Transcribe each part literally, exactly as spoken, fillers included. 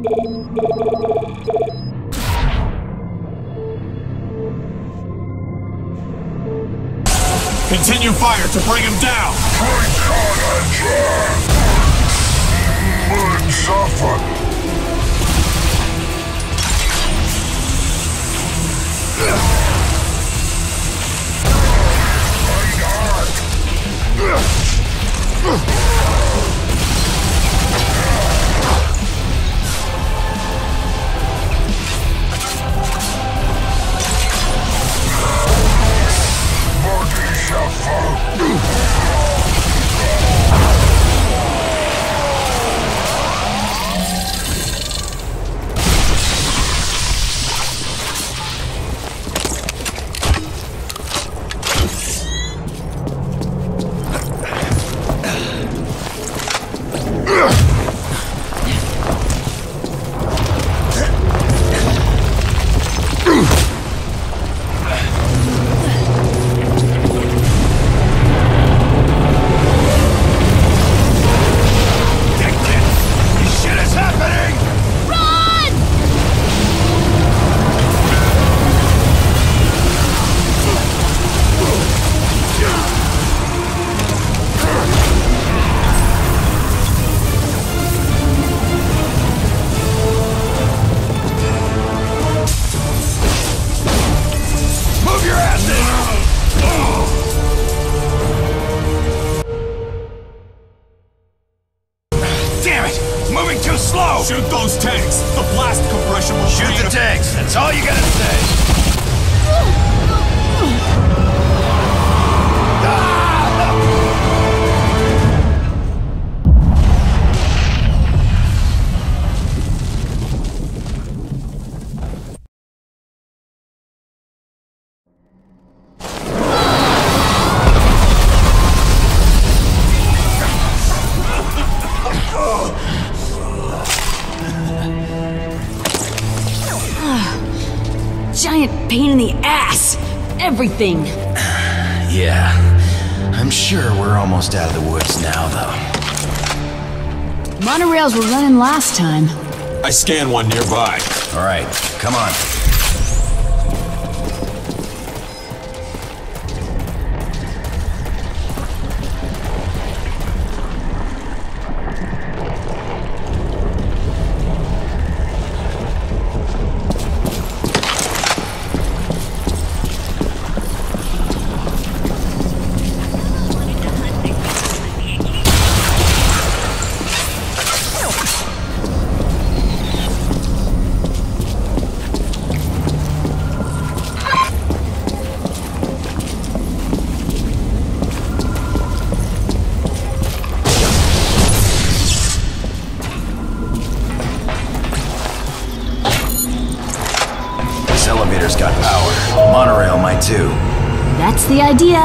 Continue fire to bring him down! Shoot those tanks! The blast compression will shoot the tanks! That's all you gotta say! Giant pain in the ass! Everything! Yeah. I'm sure we're almost out of the woods now, though. Monorails were running last time. I scanned one nearby. Alright, come on. Elevator's got power. Monorail might too. That's the idea.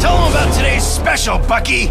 Tell them about today's special, Bucky!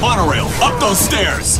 Monorail, up those stairs!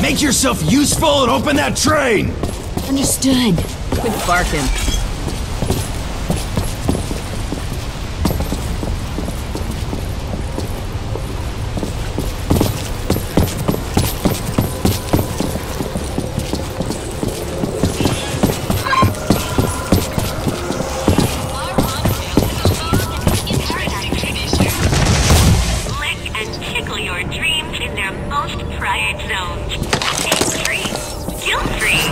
Make yourself useful and open that train! Understood. Quit barking. Zones. Take three. Kill three.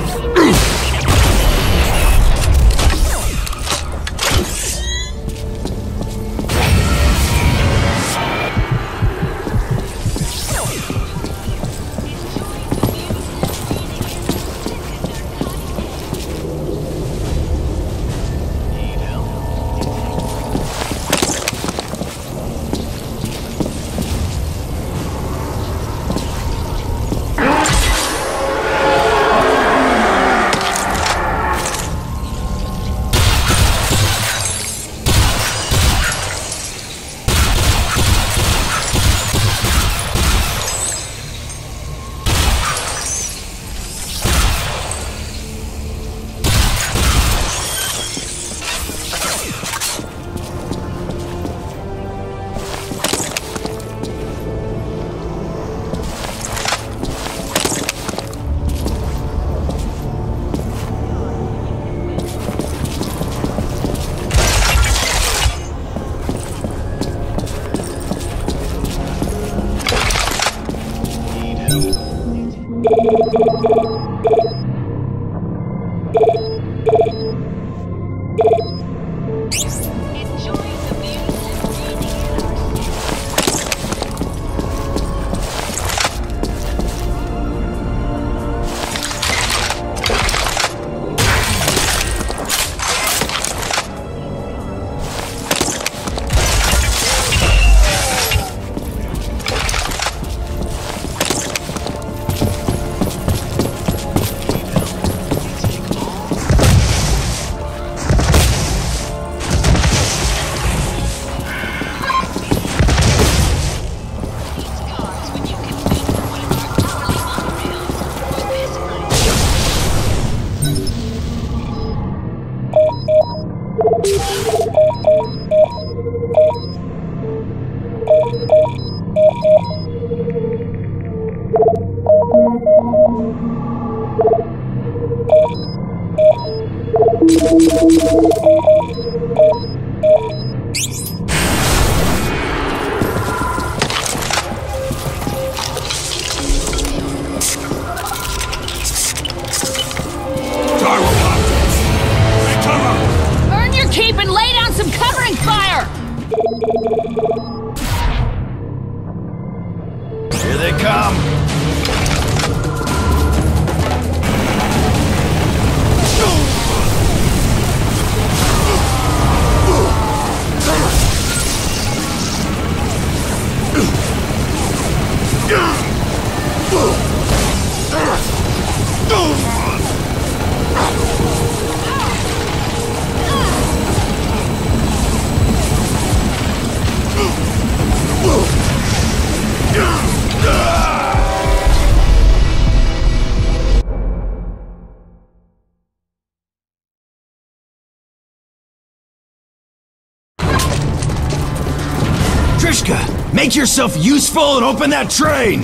Make yourself useful and open that train!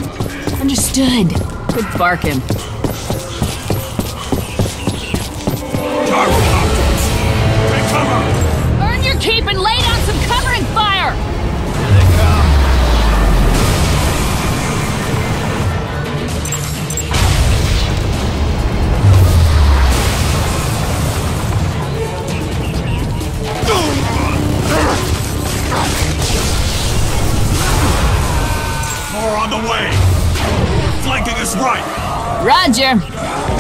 Understood. Good barking. Earn your keep and lay down some covering fire! Here they come. On the way! Flanking us right! Roger!